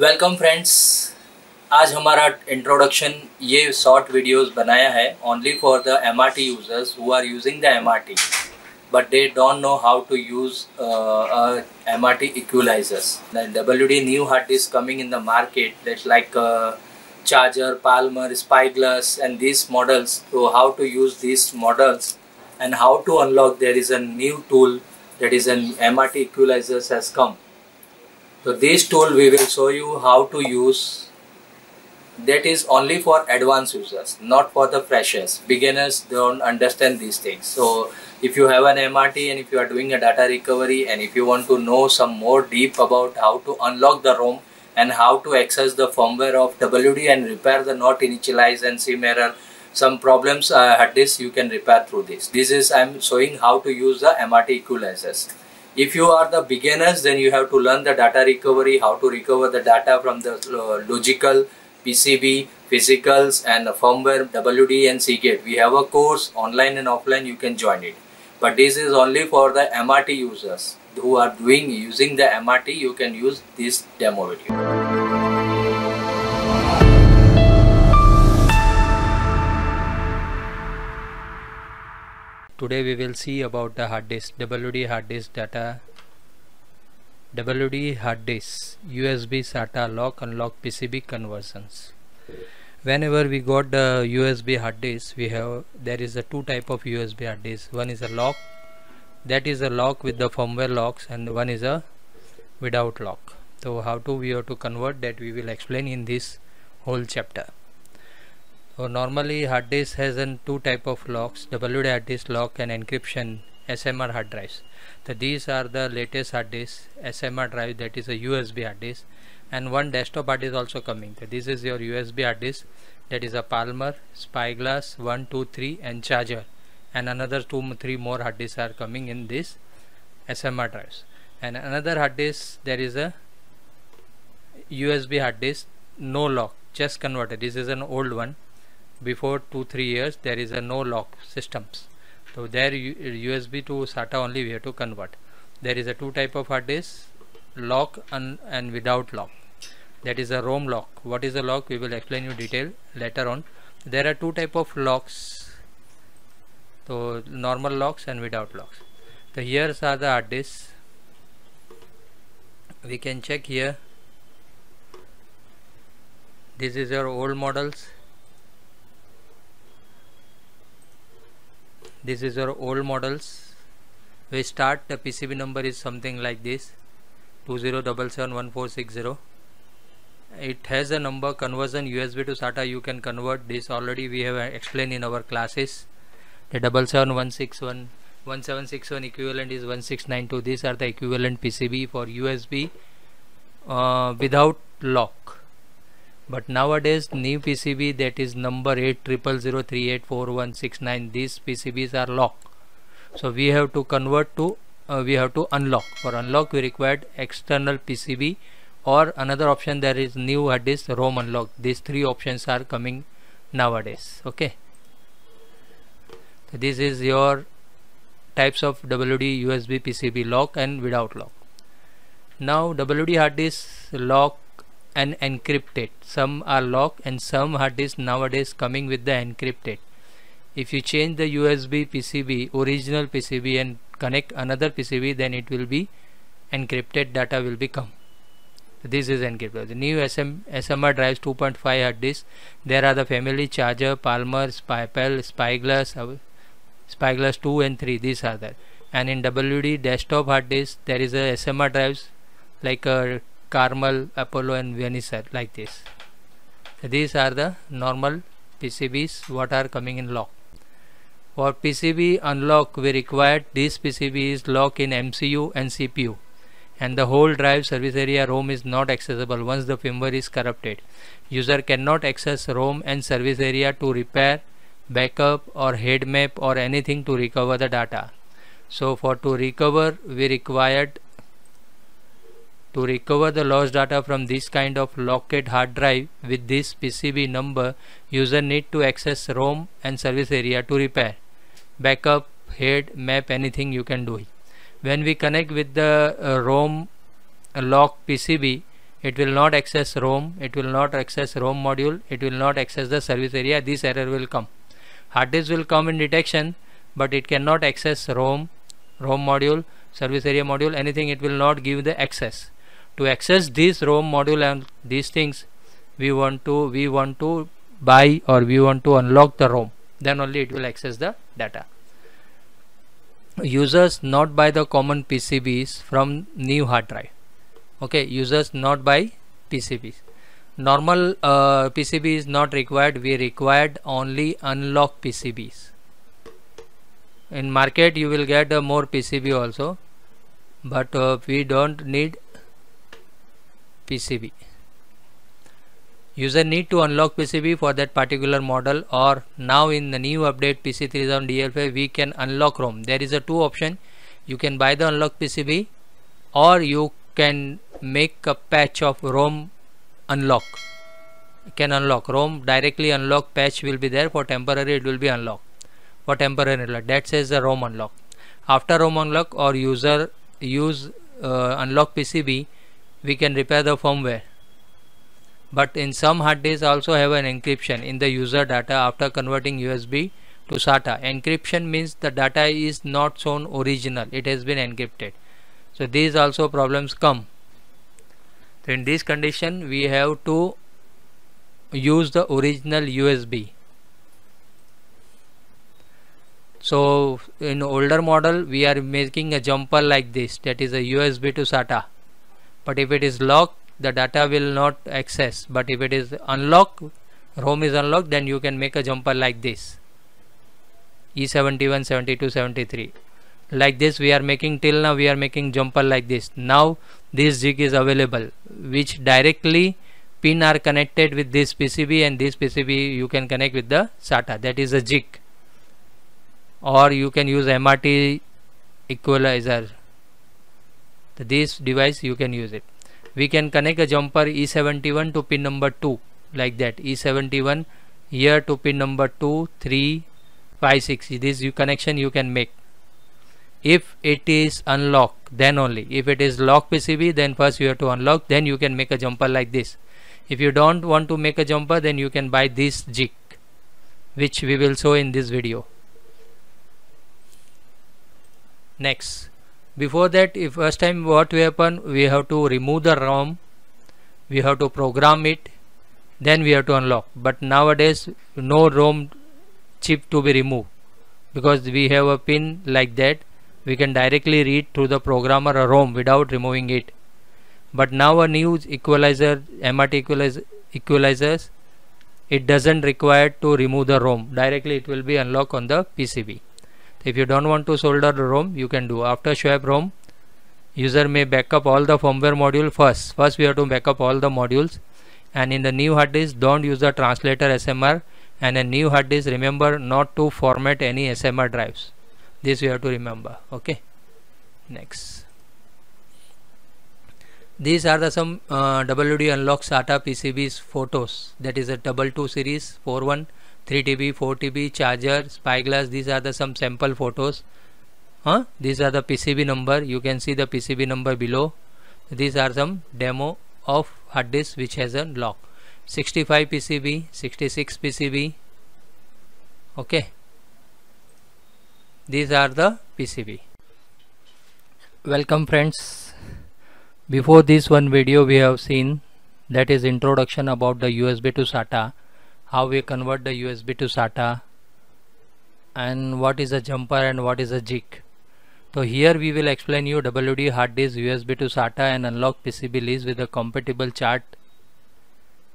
Welcome friends, आज हमारा introduction ये शॉर्ट वीडियोस बनाया है only for the MRT users who are using the MRT but they don't know how to use MRT equalizers. The WD new hard disk coming in the market, that's like Charger, Palmer, Spyglass and these models. So how to use these models and how to unlock, there is a new tool, that is an MRT equalizers has come. So this tool we will show you how to use. That is only for advanced users, not for the freshers. Beginners don't understand these things. So if you have an MRT and if you are doing a data recovery and if you want to know some more deep about how to unlock the ROM and how to access the firmware of WD and repair the not initialized and SIM error, some problems at this you can repair through this. This is I am showing how to use the MRT equalizers. If you are the beginners, then you have to learn the data recovery, how to recover the data from the logical, PCB, physicals and the firmware, WD and Seagate. We have a course online and offline, you can join it. But this is only for the MRT users who are using the MRT, you can use this demo video. Today we will see about the hard disk, WD hard disk data, WD hard disk, USB SATA lock unlock PCB conversions. Whenever we got the USB hard disk, there is a two type of USB hard disk. One is a lock, that is a lock with the firmware locks, and one is a without lock. So how to we have to convert that we will explain in this whole chapter. So normally hard disk has two type of locks, WD hard disk lock and encryption SMR hard drives. So these are the latest hard disk, SMR drive, that is a USB hard disk, and one desktop hard disk also coming. So this is your USB hard disk, that is a Palmer, Spyglass 1, 2, 3 and Charger, and another 2-3 more hard disks are coming in this SMR drives. And another hard disk, there is a USB hard disk, no lock, just converter. This is an old one. Before 2-3 years there is a no lock systems, so there USB to SATA only we have to convert. There is a two type of hard disk, lock and without lock, that is a ROM lock. What is a lock we will explain you detail later on. There are two type of locks, so normal locks and without locks. So here are the hard disks, we can check here. This is your old models. This is your old models. We start, the PCB number is something like this, 20771460. It has a number conversion USB to SATA, you can convert this. Already we have explained in our classes. The 77161, 1761 equivalent is 1692. These are the equivalent PCB for USB without lock. But nowadays new PCB, that is number 80003841169, these PCBs are locked. So we have to convert to, we have to unlock. For unlock we required external PCB, or another option there is new hard disk ROM unlock. These three options are coming nowadays. Okay. So this is your types of WD USB PCB, lock and without lock. Now WD hard disk lock and encrypted. Some are locked and some hard disk nowadays coming with the encrypted. If you change the USB PCB, original PCB, and connect another PCB, then it will be encrypted data will become. This is encrypted. The new SMR drives 2.5 hard disk. There are the family Charger, Palmer, Spyglass 2 and 3. These are there. And in WD desktop hard disk, there is a SMR drives like a Carmel, Apollo and Venice are like this. So these are the normal PCBs what are coming in lock. For PCB unlock we required this PCB is locked in MCU and CPU, and the whole drive service area ROM is not accessible once the firmware is corrupted. User cannot access ROM and service area to repair, backup or head map or anything to recover the data. So for to recover we required to recover the lost data from this kind of locked hard drive with this PCB number, user need to access ROM and service area to repair, backup, head, map, anything you can do. When we connect with the ROM lock PCB, it will not access ROM, it will not access ROM module, it will not access the service area. This error will come. Hard disk will come in detection, but it cannot access ROM, ROM module, service area module, anything. It will not give the access. To access this ROM module and these things, we want to buy or we want to unlock the ROM, then only it will access the data. Users not buy the common PCBs from new hard drive. Okay, users not buy PCBs. Normal PCB is not required. We required only unlock PCBs. In market you will get more PCB also, but we don't need PCB. User need to unlock PCB for that particular model, or now in the new update PC3 DLFA we can unlock ROM. There is a two option. You can buy the unlock PCB, or you can make a patch of ROM unlock. Can unlock ROM directly, unlock patch will be there. For temporary it will be unlock. For temporary unlock, that says the ROM unlock. After ROM unlock or user use unlock PCB, we can repair the firmware. But in some hard disks also have an encryption in the user data after converting USB to SATA. Encryption means the data is not shown original, it has been encrypted. So these also problems come. So in this condition we have to use the original USB. So in older model we are making a jumper like this, that is a USB to SATA. But if it is locked, the data will not access. But if it is unlocked, ROM is unlocked, then you can make a jumper like this, E71, 72, 73. Like this we are making, till now we are making jumper like this. Now this jig is available, which directly pin are connected with this PCB, and this PCB you can connect with the SATA, that is a jig. Or you can use MRT equalizer. This device you can use it. We can connect a jumper E71 to pin number 2 like that. E71 here to pin number 2, 3, 5, 6. This connection you can make. If it is unlocked, then only. If it is locked PCB, then first you have to unlock, then you can make a jumper like this. If you don't want to make a jumper, then you can buy this jig, which we will show in this video. Next. Before that, if first time what will happen, we have to remove the ROM, we have to program it, then we have to unlock. But nowadays no ROM chip to be removed, because we have a pin like that. We can directly read through the programmer a ROM without removing it. But now a new equalizer, MRT equalizers, it doesn't require to remove the ROM. Directly it will be unlocked on the PCB. If you don't want to solder the ROM, you can do. After swap ROM, user may backup all the firmware module first. First we have to backup all the modules. And in the new hard disk, don't use the translator SMR. And a new hard disk, remember not to format any SMR drives. This we have to remember. Okay. Next. These are the some WD unlock SATA PCBs photos. That is a 22 series 41. 3TB, 4TB, Charger, Spyglass. These are the some sample photos. These are the PCB number. You can see the PCB number below. These are some demo of hard disk which has a lock. 65 PCB, 66 PCB. Okay. These are the PCB. Welcome friends. Before this one video we have seen, that is introduction about the USB to SATA. How we convert the USB to SATA, and what is a jumper and what is a jig. So here we will explain you WD hard disk USB to SATA and unlock PCB list with a compatible chart.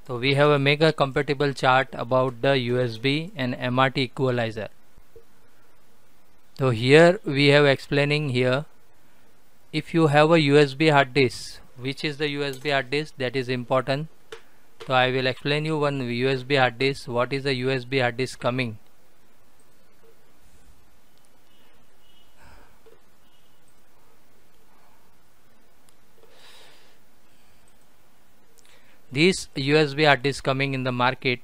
So we have a mega compatible chart about the USB and MRT equalizer. So here we have explaining here, if you have a USB hard disk, which is the USB hard disk that is important. So I will explain you one USB hard disk. What is the USB hard disk coming? This USB hard disk coming in the market,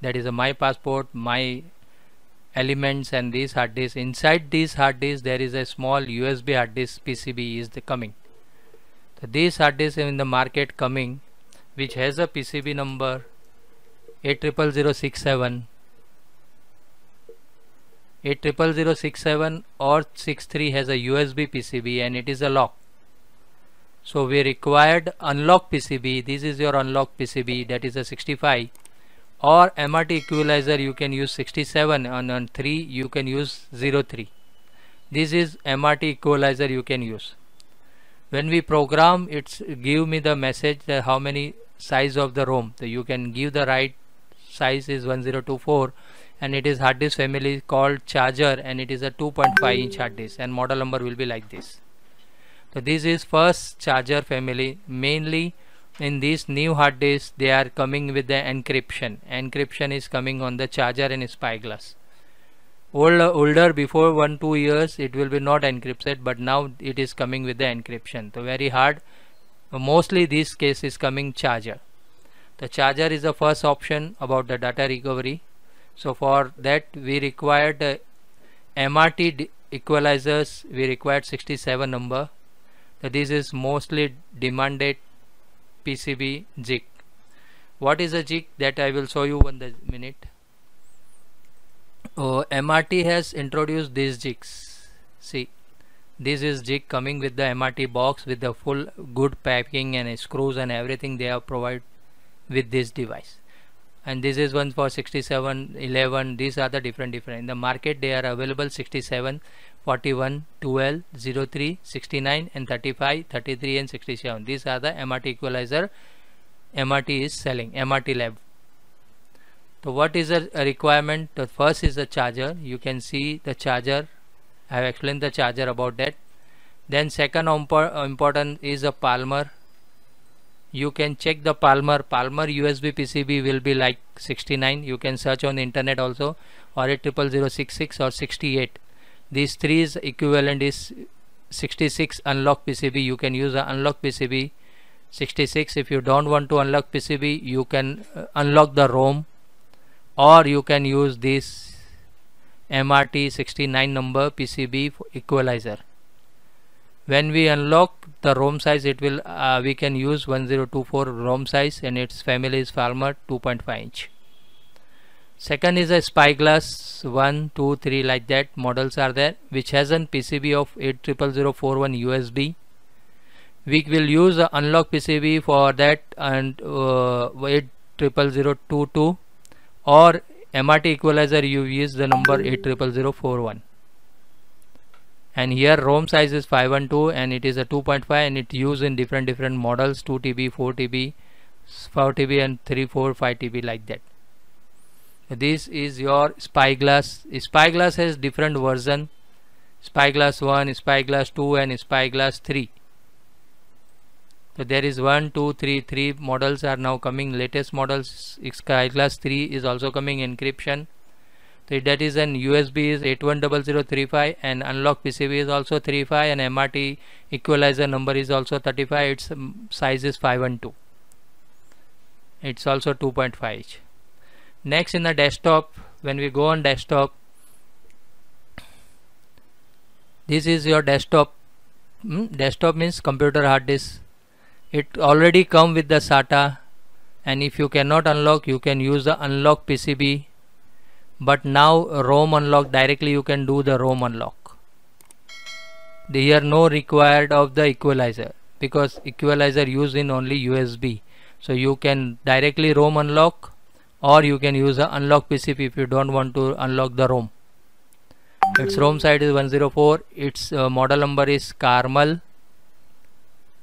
that is a My Passport, My Elements, and these hard disks. Inside these hard disks there is a small USB hard disk PCB is coming. So these hard disks in the market coming. which has a PCB number 8000067, 8000067 or 63 has a USB PCB and it is a lock. So we required unlock PCB. This is your unlock PCB, that is a 65, or MRT equalizer you can use 67, and on 3 you can use 03. This is MRT equalizer you can use. When we program, it's give me the message that how many size of the ROM. So you can give the right size is 1024, and it is hard disk family called Charger, and it is a 2.5 inch hard disk, and model number will be like this. So this is first Charger family. Mainly in this new hard disk they are coming with the encryption. Encryption is coming on the Charger and Spyglass. Older before 1-2 years it will be not encrypted, but now it is coming with the encryption. So very hard. Mostly this case is coming Charger. The Charger is the first option about the data recovery. So for that we required MRT equalizers. We required 67 number. So this is mostly demanded PCB jig. What is a jig, that I will show you in the minute. Oh, MRT has introduced these jigs. See, this is jig coming with the MRT box with the full good packing and screws and everything they have provided with this device. And this is one for 67, 11. These are the different. In the market they are available 67, 41, 12, 03, 69 and 35, 33 and 67. These are the MRT equalizer MRT is selling, MRT Lab. So what is the requirement? The first is the Charger. You can see the Charger. I have explained the Charger about that. Then second important is a Palmer. You can check the Palmer. Palmer USB PCB will be like 69. You can search on the internet also, or 8000066 or 68. These three is equivalent is 66 unlock PCB. You can use the unlock PCB 66. If you don't want to unlock PCB, you can unlock the ROM. Or you can use this MRT 69 number PCB equalizer. When we unlock the ROM size, it will we can use 1024 ROM size, and its family is Palmer 2.5 inch. Second is a Spyglass 1, 2, 3 like that models are there, which has an PCB of 8000041 USB. We will use the unlock PCB for that, and 8000022. Or MRT equalizer you use the number 8000041, and here ROM size is 512 and it is a 2.5, and it used in different models 2TB, 4TB, 4TB and 3, 4, 5TB like that. This is your Spyglass. Spyglass has different version, Spyglass 1, Spyglass 2 and Spyglass 3. So there is 1, 2, 3 models are now coming. Latest models Spyglass 3 is also coming encryption. So that is an USB is 810035 and unlock PCB is also 35, and MRT equalizer number is also 35. Its size is 512. It's also 2.5 inch. Next in the desktop, when we go on desktop, this is your desktop. Desktop means computer hard disk. It already come with the SATA, and if you cannot unlock, you can use the unlock PCB. But now ROM unlock directly you can do the ROM unlock. Here no required of the equalizer, because equalizer used in only USB. So you can directly ROM unlock, or you can use the unlock PCB if you don't want to unlock the ROM. Its ROM size is 104. Its model number is Carmel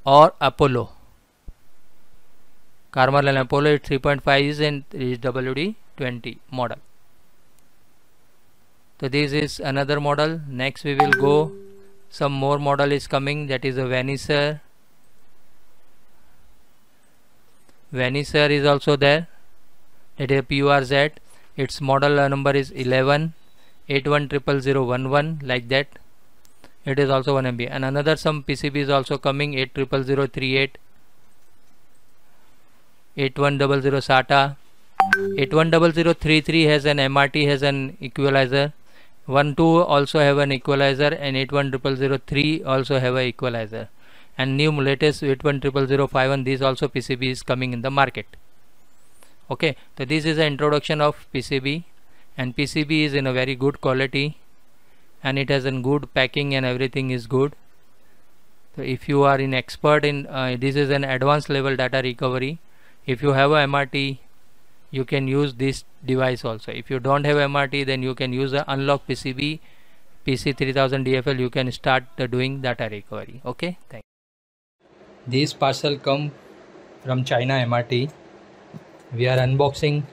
or Apollo. Carmel and Apollo is 3.5 is in WD20 model. So this is another model. Next we will go some more model is coming, that is a Venice. Venice is also there. It is a PURZ. Its model number is 11, 81000011 like that. It is also 1 MB, and another some PCB is also coming 8000038, 8100 SATA, 810033 has an MRT has an equalizer, 12 also have an equalizer, and 810003 also have an equalizer, and new latest 810051, these also PCB is coming in the market. Okay, so this is the introduction of PCB, and PCB is in a very good quality and it has a good packing and everything is good. So if you are an expert in this is an advanced level data recovery. If you have a MRT, you can use this device also. If you don't have MRT, then you can use the unlock PCB PC3000 DFL. You can start doing data recovery. Okay, thank you. These parcel come from China MRT. We are unboxing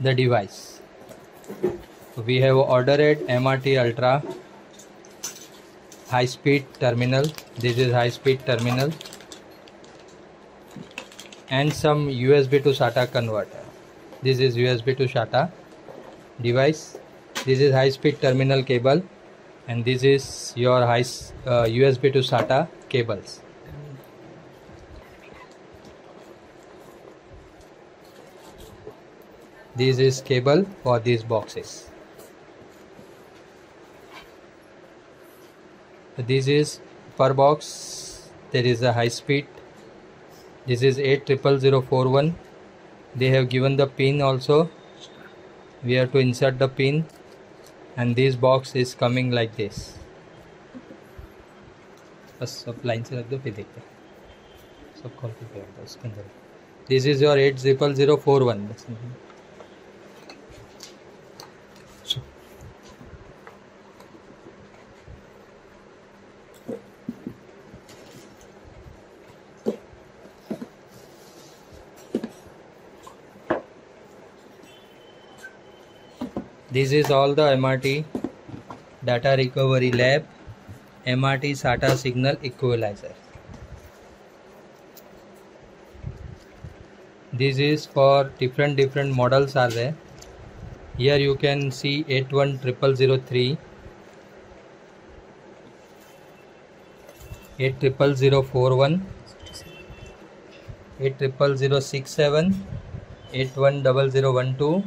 the device. We have ordered MRT Ultra high speed terminal. This is high speed terminal and some USB to SATA converter. This is USB to SATA device. This is high speed terminal cable, and this is your high USB to SATA cables. This is cable for these boxes. This is per box. There is a high speed. This is 800041. They have given the pin also. We have to insert the pin, and this box is coming like this. This is your 800041. This is all the MRT data recovery lab, MRT SATA signal equalizer. This is for different models are there. Here you can see 810003, 800041, 800067, 810012.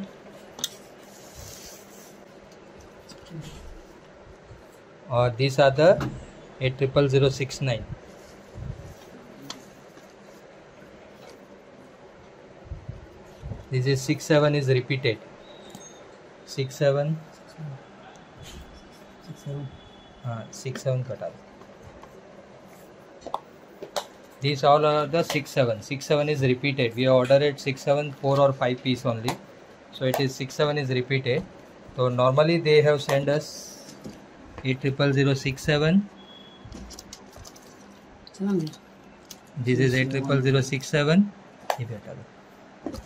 These are the 800069. This is 67 is repeated. 67 cut out. These all are the 67. 67 is repeated. We ordered it 67 4 or 5 piece only, so it is 67 is repeated. So normally they have sent us 800067. This is 800067.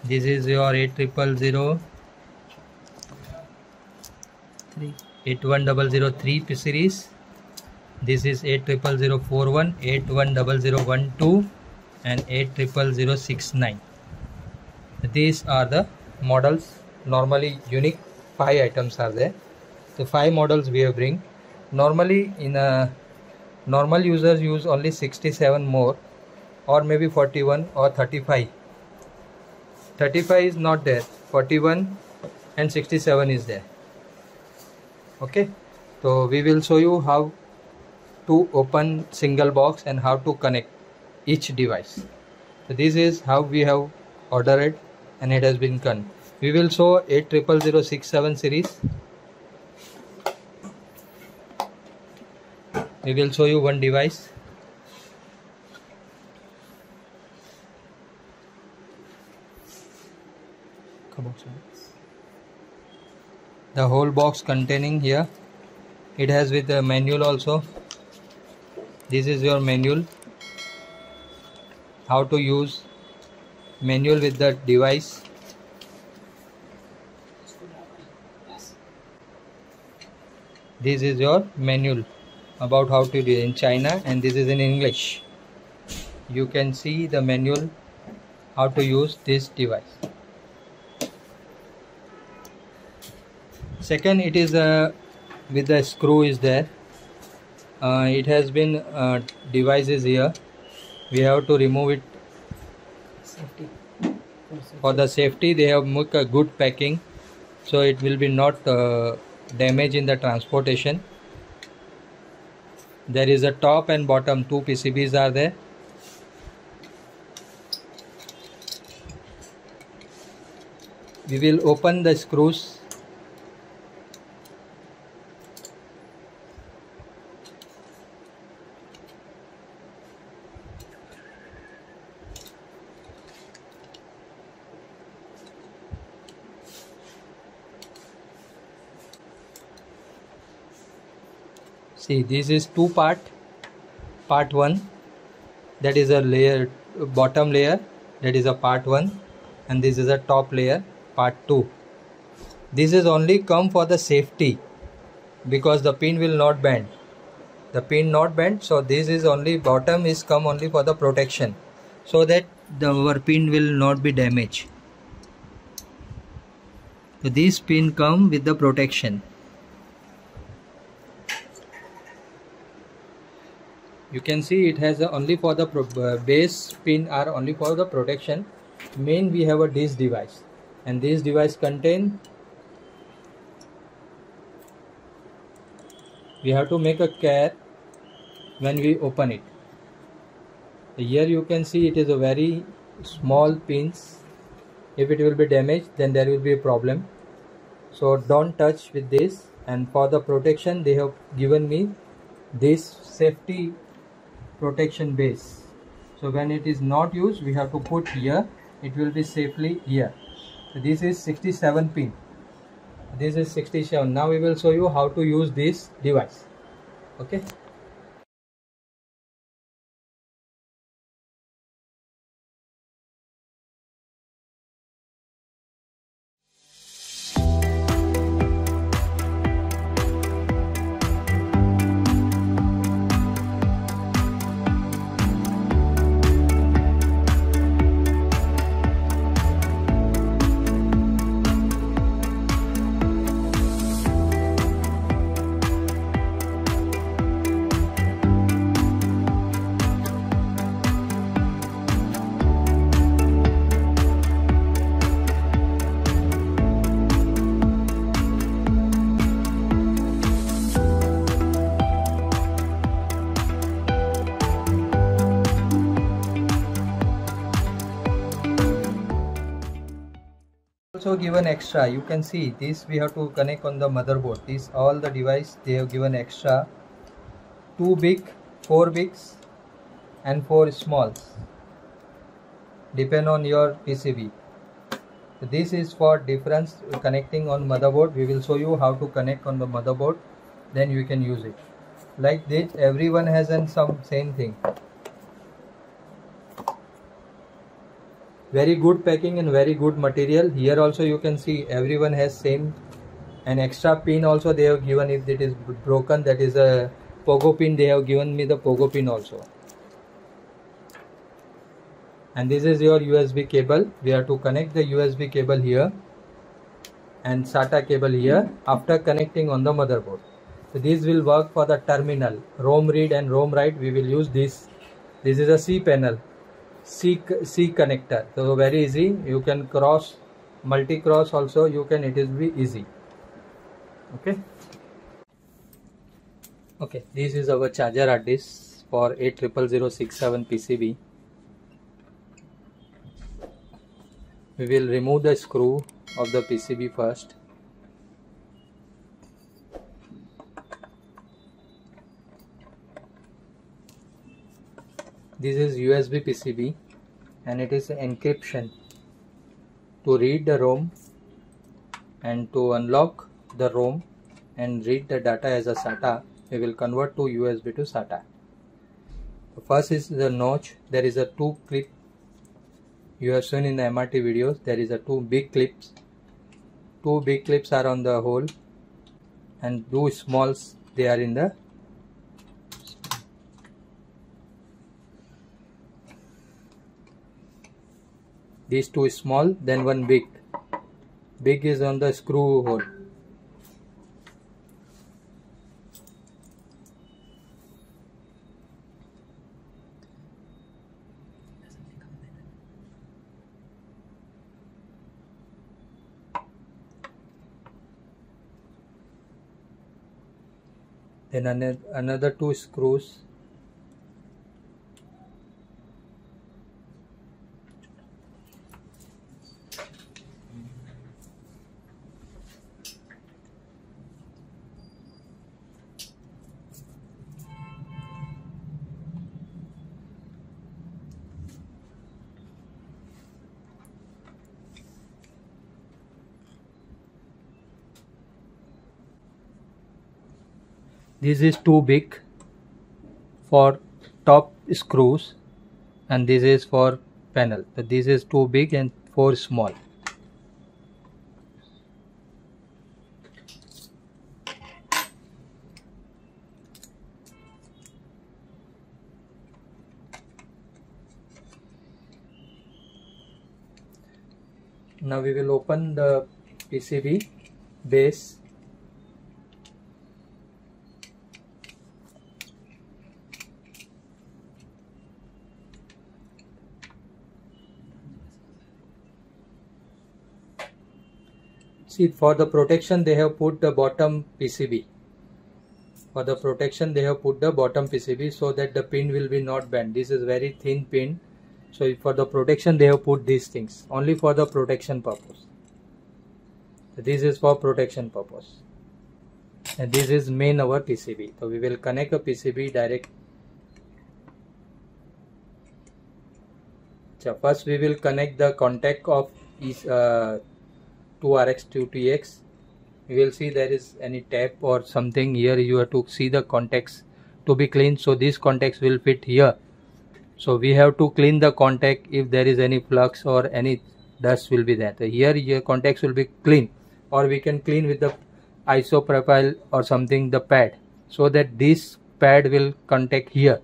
This is your 800003, 81003 series. This is 800041, 810012, and 800069. These are the models. Normally unique 5 items are there. So 5 models we have bring. Normally in a normal users use only 67 more, or maybe 41 or 35. 35 is not there. 41 and 67 is there. Okay, so we will show you how to open single box and how to connect each device. So this is how we have ordered it, and it has been done. We will show 800067 series. We will show you one device. The whole box containing here. It has with the manual also. This is your manual. How to use manual with the device. This is your manual about how to do in China, and this is in English. You can see the manual how to use this device. Second, it is with the screw is there. It has been devices here. We have to remove it. Safety. For the safety, they have made a good packing, so it will be not damaged in the transportation. There is a top and bottom, two PCBs are there. We will open the screws. See, this is two part 1, that is a layer, bottom layer, that is a part 1, and this is a top layer, part 2. This is only come for the safety, because the pin will not bend, the pin not bend, so this is only bottom is come only for the protection, so that our pin will not be damaged. So this pin come with the protection. You can see it has only for the base pin are only for the protection. Main we have this device, and this device contain, we have to make a care when we open it. Here you can see it is a very small pins. If it will be damaged, then there will be a problem. So don't touch with this, and for the protection they have given me this safety protection base. So when it is not used, we have to put here, it will be safely here. So this is 67 pin, this is 67. Now we will show you how to use this device. Okay, given extra. You can see this we have to connect on the motherboard. This all the device they have given extra, 4 bigs and 4 smalls, depend on your PCB. This is for difference connecting on motherboard. We will show you how to connect on the motherboard, then you can use it like this. Everyone has an same thing. Very good packing and very good material. Here also you can see everyone has same, and extra pin also they have given. If it is broken, that is a pogo pin, they have given me the pogo pin also. And this is your USB cable. We have to connect the USB cable here and SATA cable here after connecting on the motherboard. So this will work for the terminal, ROM read and ROM write. We will use this. This is a C panel. C connector, so very easy. You can cross, multi-cross also you can, it is be easy. Okay, this is our charger hard disk for 8000067 PCB. We will remove the screw of the PCB first. This is USB PCB, and it is encryption to read the ROM and to unlock the ROM and read the data as a SATA. We will convert to USB to SATA. First is the notch. There is a 2 clip. You have seen in the MRT videos. There is a 2 big clips. 2 big clips are on the hole, and 2 smalls they are in the. These 2 small, then 1 big. Big is on the screw hole. then another two screws, this is too big for top screws and this is for panel, but this is too big and for small. Now we will open the PCB base. See, for the protection they have put the bottom PCB. For the protection they have put the bottom PCB so that the pin will be not bent. This is very thin pin. So for the protection they have put these things. Only for the protection purpose. This is for protection purpose. And this is main our PCB. So we will connect the PCB direct. So first we will connect the contact of each, to RX to TX. You will see there is any tab or something here. You have to see the contacts to be cleaned. So these contacts will fit here. So we have to clean the contact if there is any flux or any dust will be there. So here your contacts will be clean, or we can clean with the isopropyl or something the pad, so that this pad will contact here.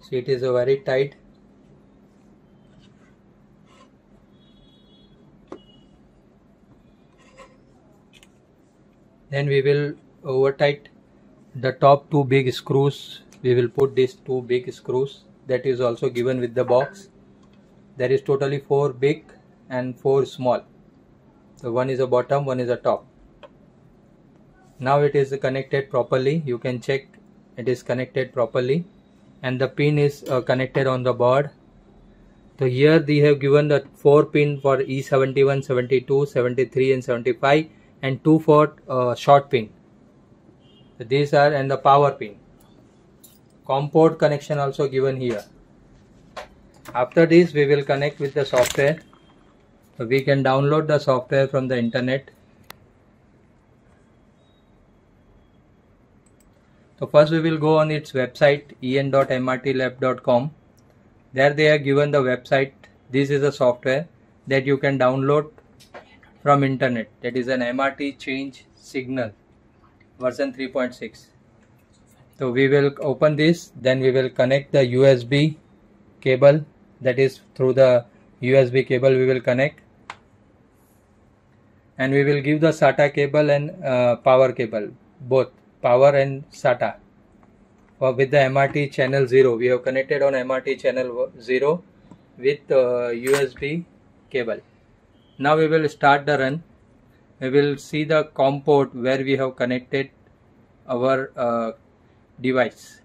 So it is a very tight. Then we will over tight the top two big screws. We will put these two big screws that is also given with the box. There is totally four big and four small. So one is a bottom, one is a top. Now it is connected properly. You can check it is connected properly. And the pin is connected on the board. So here they have given the 4 pin for E71, 72, 73 and 75 and 2 for short pin. So these are, and the power pin. COM port connection also given here. After this we will connect with the software. So we can download the software from the internet. So first we will go on its website en.mrtlab.com. There they are given the website. This is a software that you can download from internet. That is an MRT change signal version 3.6. So we will open this. Then we will connect the USB cable. That is through the USB cable we will connect. And we will give the SATA cable and power cable both. Power and SATA with the MRT channel 0. We have connected on MRT channel 0 with USB cable. Now we will start the run. We will see the COM port where we have connected our device.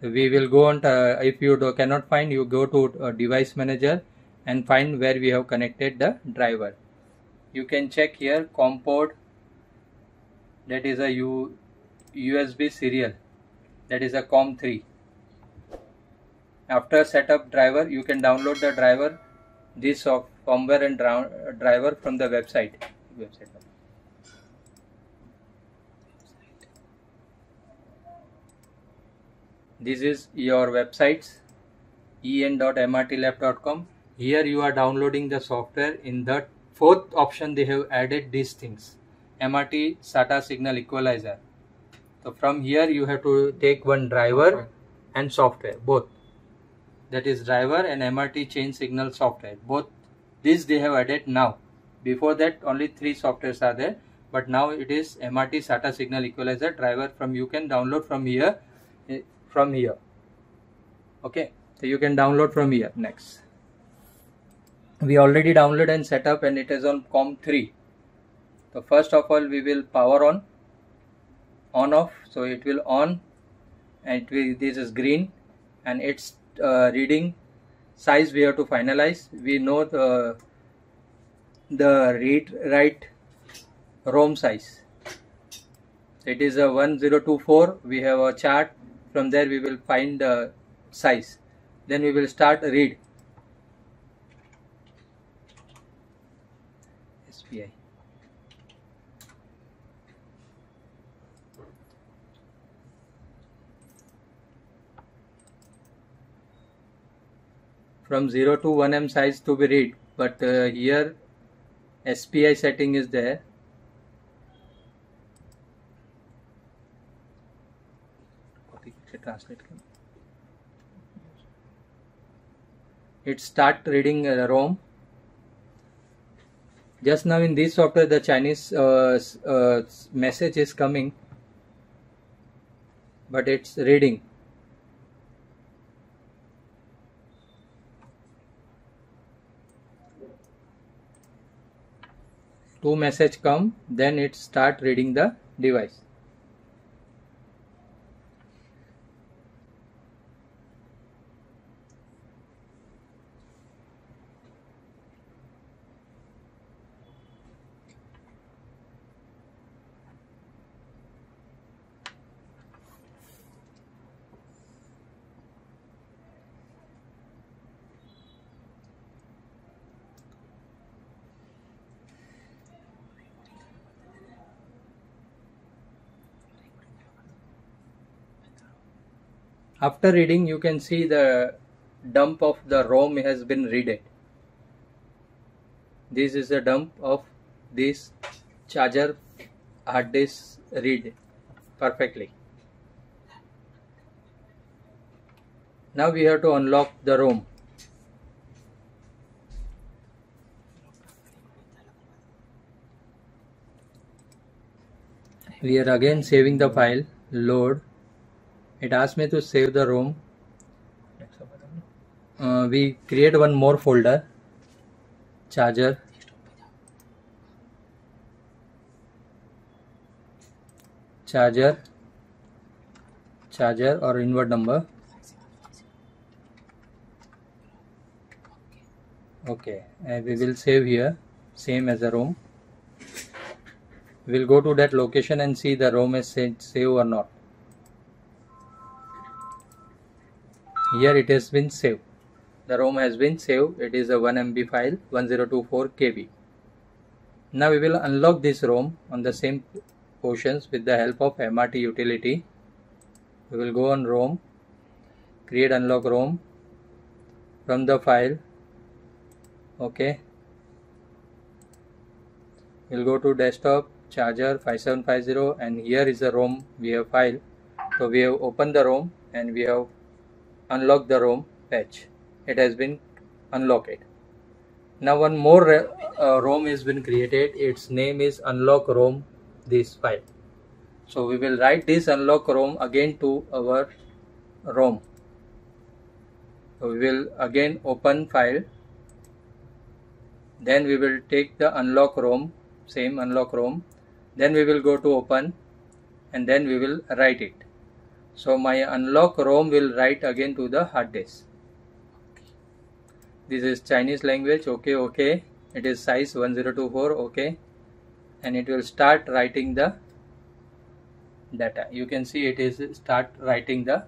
We will go on to, if you cannot find, you go to device manager and find where we have connected the driver. You can check here COM port. That is a USB serial, that is a COM3. After setup driver, you can download the driver, this firmware and driver from the website. This is your websites, en.mrtlab.com. Here you are downloading the software. In the fourth option, they have added these things. MRT SATA signal equalizer. So from here you have to take one driver and software both. That is driver and MRT change signal software both. This they have added now. Before that only 3 softwares are there, but now it is MRT SATA signal equalizer driver. From you can download from here. Okay, So you can download from here. Next, we already downloaded and set up, and it is on COM3. So first of all, we will power on off. So it will on, and it will, this is green, and it's reading size we have to finalize. We know the read write ROM size. It is a 1024. We have a chart. From there we will find the size. Then we will start read. SPI. From 0 to 1M size to be read, but here SPI setting is there. Translate. It start reading ROM. Just now in this software the Chinese message is coming, but it's reading. Two message come, then it start reading the device. After reading, you can see the dump of the ROM has been read. This is the dump of this charger hard disk read perfectly. Now we have to unlock the ROM. We are again saving the file, load. It asks me to save the ROM. We create one more folder, charger. Charger or invert number. Okay, and we will save here, same as the ROM. We will go to that location and see the ROM is saved or not. Here it has been saved. The ROM has been saved. It is a 1 MB file, 1024 KB. Now we will unlock this ROM on the same portions with the help of MRT utility. We will go on ROM, create unlock ROM from the file. Okay. We'll go to desktop, charger 5750, and here is the ROM we have file. So we have opened the ROM and we have unlock the ROM patch. It has been unlocked. Now one more ROM has been created. Its name is unlock ROM. This file. So we will write this unlock ROM again to our ROM. So we will again open file. Then we will take the unlock ROM, same unlock ROM. Then we will go to open, and then we will write it. So my unlock ROM will write again to the hard disk. This is Chinese language. Okay, okay. It is size 1024. Okay, and it will start writing the data. You can see it is start writing the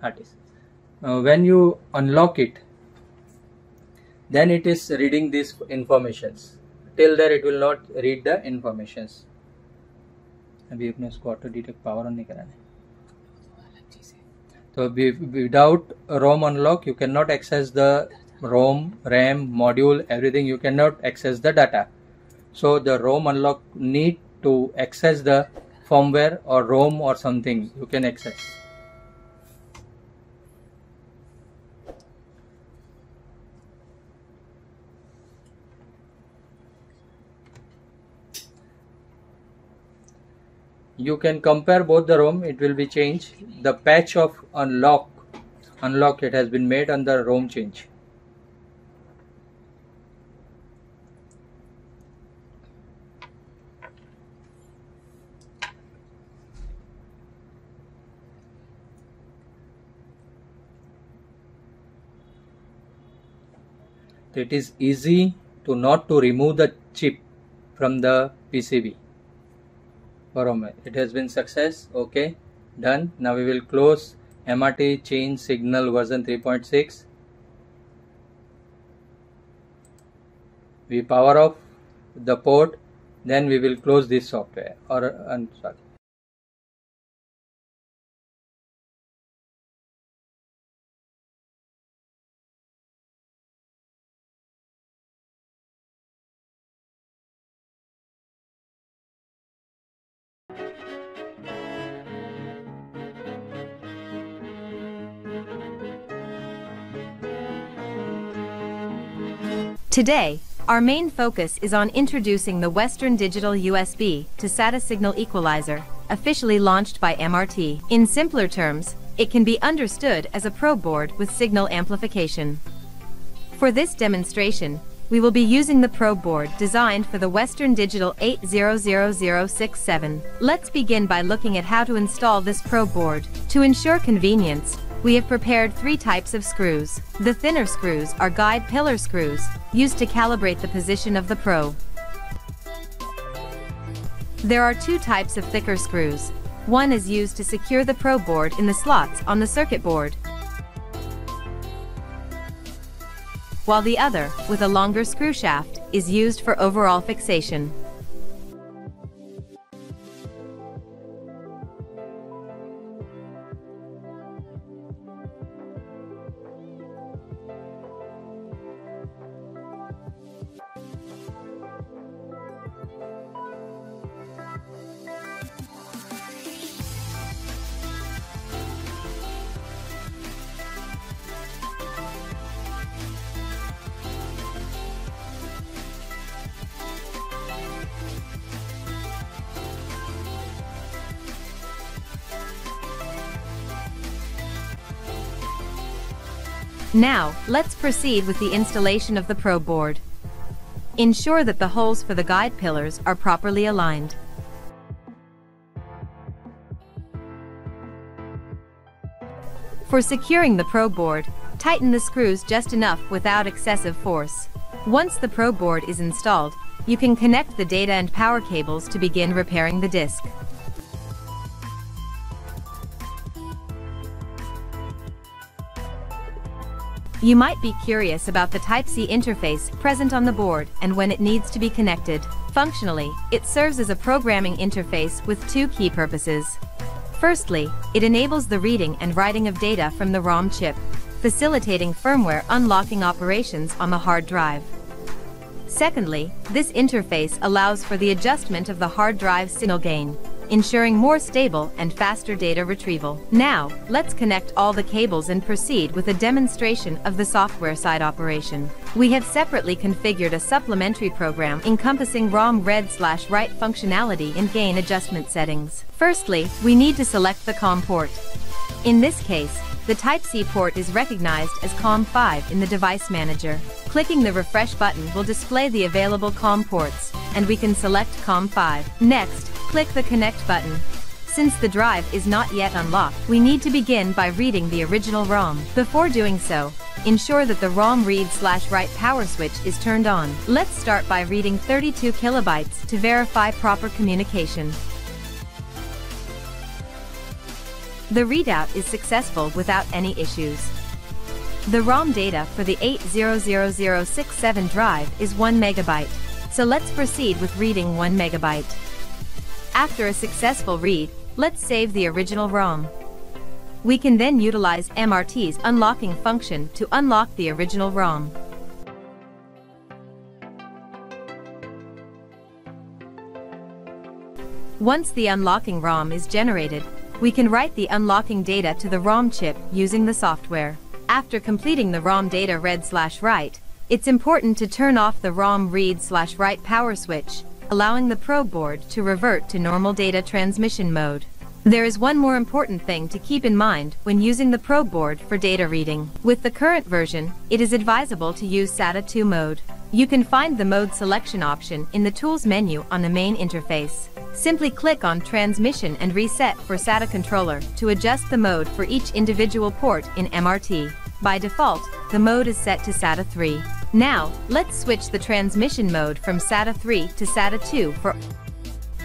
hard disk. When you unlock it, then it is reading these informations. Till there, it will not read the informations. अभी अपने इसको auto detect power on नहीं कराना है. So without ROM unlock, you cannot access the ROM, RAM, module, everything. You cannot access the data. So the ROM unlock need to access the firmware or ROM or something you can access. You can compare both the ROM. It will be changed. The patch of unlock unlocked. It has been made on the ROM change. It is easy to not to remove the chip from the PCB. It has been success. Okay, done. Now we will close MRT change signal version 3.6. We power off the port. Then we will close this software. Today, our main focus is on introducing the Western Digital USB to SATA signal equalizer, officially launched by MRT. In simpler terms, it can be understood as a probe board with signal amplification. For this demonstration, we will be using the probe board designed for the Western Digital 800067. Let's begin by looking at how to install this probe board. To ensure convenience, we have prepared three types of screws. The thinner screws are guide pillar screws, used to calibrate the position of the probe. There are two types of thicker screws. One is used to secure the probe board in the slots on the circuit board, while the other, with a longer screw shaft, is used for overall fixation. Now, let's proceed with the installation of the probe board. Ensure that the holes for the guide pillars are properly aligned. For securing the probe board, tighten the screws just enough without excessive force. Once the probe board is installed, you can connect the data and power cables to begin repairing the disk. You might be curious about the Type-C interface present on the board and when it needs to be connected. Functionally, it serves as a programming interface with two key purposes. Firstly, it enables the reading and writing of data from the ROM chip, facilitating firmware unlocking operations on the hard drive. Secondly, this interface allows for the adjustment of the hard drive signal gain, ensuring more stable and faster data retrieval. Now, let's connect all the cables and proceed with a demonstration of the software side operation. We have separately configured a supplementary program encompassing ROM read/write functionality and gain adjustment settings. Firstly, we need to select the COM port. In this case, the Type-C port is recognized as COM5 in the device manager. Clicking the refresh button will display the available COM ports, and we can select COM5. Next, click the connect button. Since the drive is not yet unlocked, we need to begin by reading the original ROM. Before doing so, ensure that the ROM read/write power switch is turned on. Let's start by reading 32 kilobytes to verify proper communication. The readout is successful without any issues. The ROM data for the 800067 drive is 1 megabyte, so let's proceed with reading 1 megabyte. After a successful read, let's save the original ROM. We can then utilize MRT's unlocking function to unlock the original ROM. Once the unlocking ROM is generated, we can write the unlocking data to the ROM chip using the software. After completing the ROM data read/write, it's important to turn off the ROM read/write power switch, allowing the probe board to revert to normal data transmission mode. There is one more important thing to keep in mind when using the probe board for data reading. With the current version, it is advisable to use SATA 2 mode. You can find the mode selection option in the Tools menu on the main interface. Simply click on Transmission and Reset for SATA controller to adjust the mode for each individual port in MRT. By default, the mode is set to SATA 3. Now, let's switch the transmission mode from SATA 3 to SATA 2 for...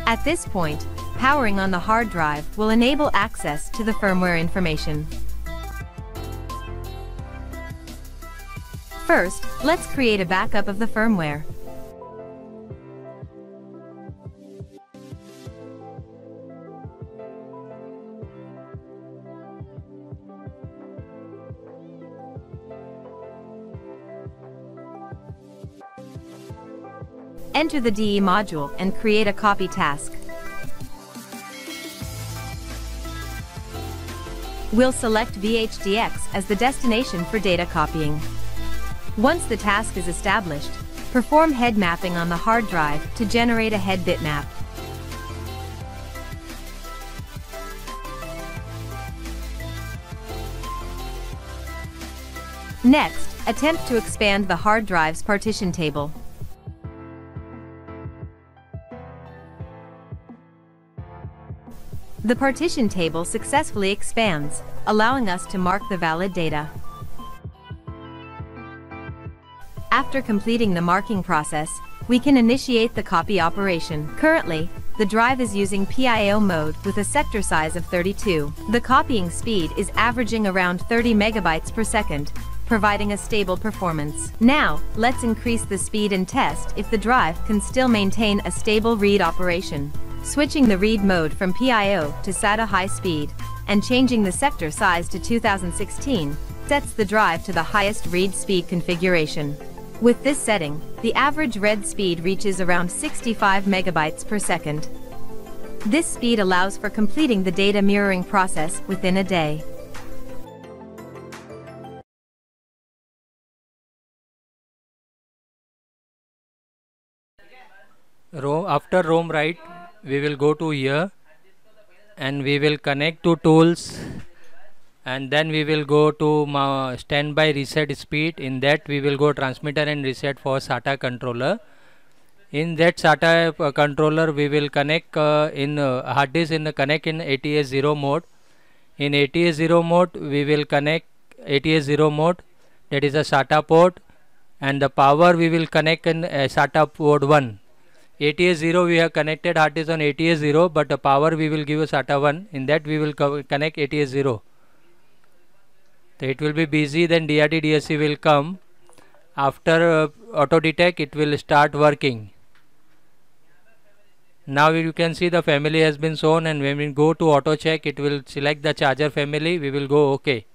At this point, powering on the hard drive will enable access to the firmware information. First, let's create a backup of the firmware. Enter the DE module and create a copy task. We'll select VHDX as the destination for data copying. Once the task is established, perform head mapping on the hard drive to generate a head bitmap. Next, attempt to expand the hard drive's partition table. The partition table successfully expands, allowing us to mark the valid data. After completing the marking process, we can initiate the copy operation. Currently, the drive is using PIO mode with a sector size of 32. The copying speed is averaging around 30 megabytes per second, providing a stable performance. Now, let's increase the speed and test if the drive can still maintain a stable read operation. Switching the read mode from PIO to SATA high speed, and changing the sector size to 2016, sets the drive to the highest read speed configuration. With this setting, the average read speed reaches around 65 megabytes per second. This speed allows for completing the data mirroring process within a day. After ROM write, we will go to here and we will connect to tools, and then we will go to standby reset speed. In that we will go transmitter and reset for SATA controller. In that SATA controller we will connect hard disk in the connect in ATA0 mode. In ATA0 mode we will connect ATA0 mode, that is a SATA port, and the power we will connect in SATA port 1. ATA0 we have connected hard disk on ATA0, but the power we will give SATA 1. In that we will connect ATA0. So it will be busy, then DRD DSC will come. After auto detect it will start working. Now you can see the family has been shown, and when we go to auto check it will select the charger family. We will go OK.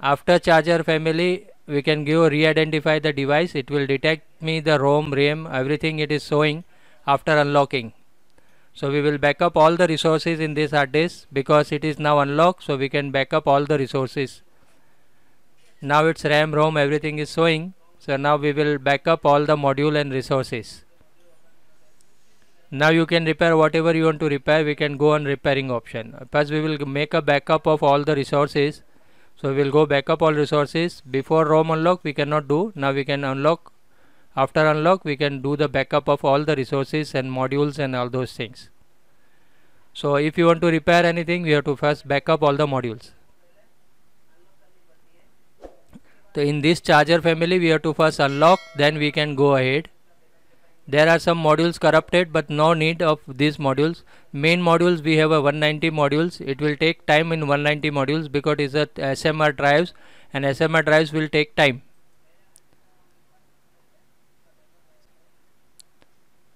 After charger family we can give re-identify the device. It will detect me the ROM, RAM, everything it is showing after unlocking. So we will back up all the resources in this hard disk because it is now unlocked, so we can back up all the resources. Now it's RAM, ROM, everything is showing. So now we will back up all the module and resources. Now you can repair whatever you want to repair. We can go on repairing option. First we will make a backup of all the resources. So we will go back up all resources. Before ROM unlock we cannot do. Now we can unlock. After unlock we can do the backup of all the resources and modules and all those things. So if you want to repair anything we have to first back up all the modules. So in this charger family we have to first unlock, then we can go ahead. There are some modules corrupted, but no need of these modules. Main modules we have a 190 modules. It will take time in 190 modules because it is a SMR drives, and SMR drives will take time.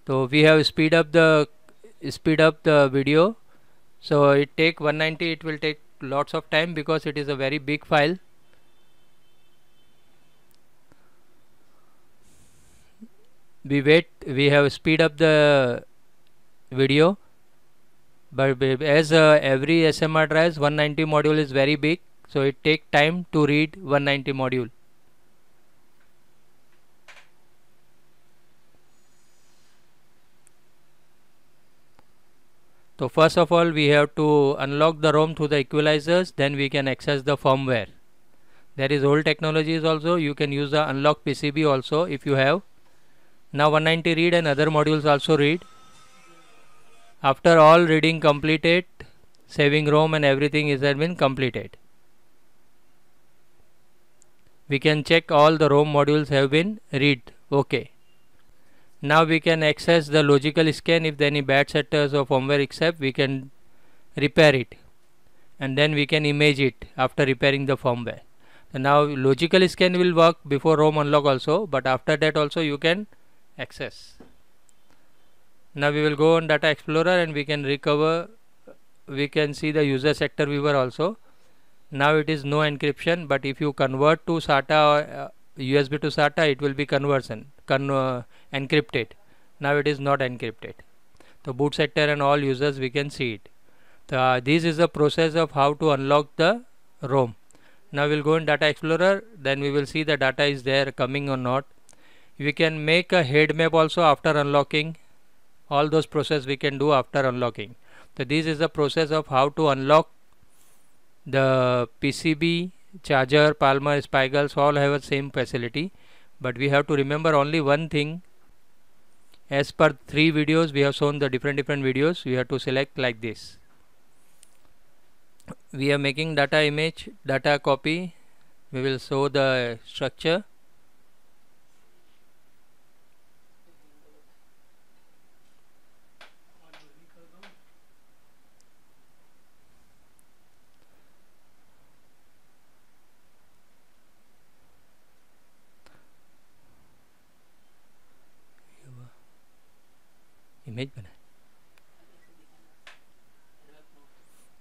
So we have speed up the video. So it take 190. It will take lots of time because it is a very big file. We wait, we have speed up the video, but as every SMR drives 190 module is very big, so it take time to read 190 module. So first of all we have to unlock the ROM through the equalizers, then we can access the firmware. There is old technologies also, you can use the unlock PCB also if you have. Now 190 read and other modules also read. After all reading completed, saving ROM and everything has been completed. We can check all the ROM modules have been read. Okay. Now we can access the logical scan. If there any bad setters or firmware except, we can repair it and then we can image it after repairing the firmware. So now logical scan will work before ROM unlock also, but after that also you can access. Now we will go on Data Explorer and we can recover, we can see the user sector viewer also. Now it is no encryption, but if you convert to SATA or USB to SATA, it will be encrypted. Now it is not encrypted. The boot sector and all users, we can see it. This is the process of how to unlock the ROM. Now we'll go in Data Explorer, then we will see the data is there coming or not. We can make a head map also after unlocking. All those process we can do after unlocking. So this is the process of how to unlock the PCB, Charger, Palmer, Spyglass, all have the same facility. But we have to remember only one thing. As per 3 videos, we have shown the different videos. We have to select like this. We are making data image, data copy. We will show the structure.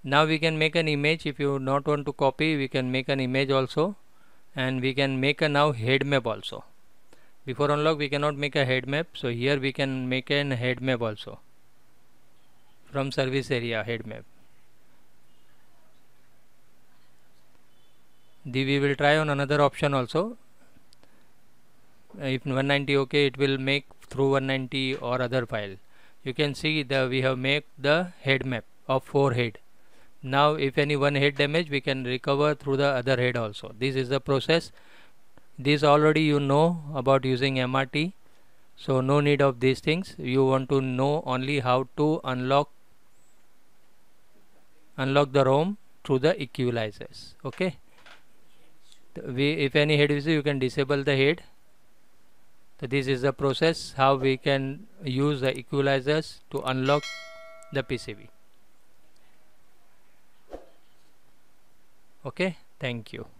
Now we can make an image. If you not want to copy, we can make an image also, and we can make a now head map also. Before unlock we cannot make a head map, so here we can make an head map also from service area head map. We will try on another option also. If 190 okay, it will make through 190 or other file. You can see that we have made the head map of 4 head. Now if any one head damage, we can recover through the other head also. This is the process. This already you know about using MRT, so no need of these things. You want to know only how to unlock the ROM through the equalizers. Okay, if any head is, you can disable the head. So this is the process how we can use the equalizers to unlock the PCB. Okay, thank you.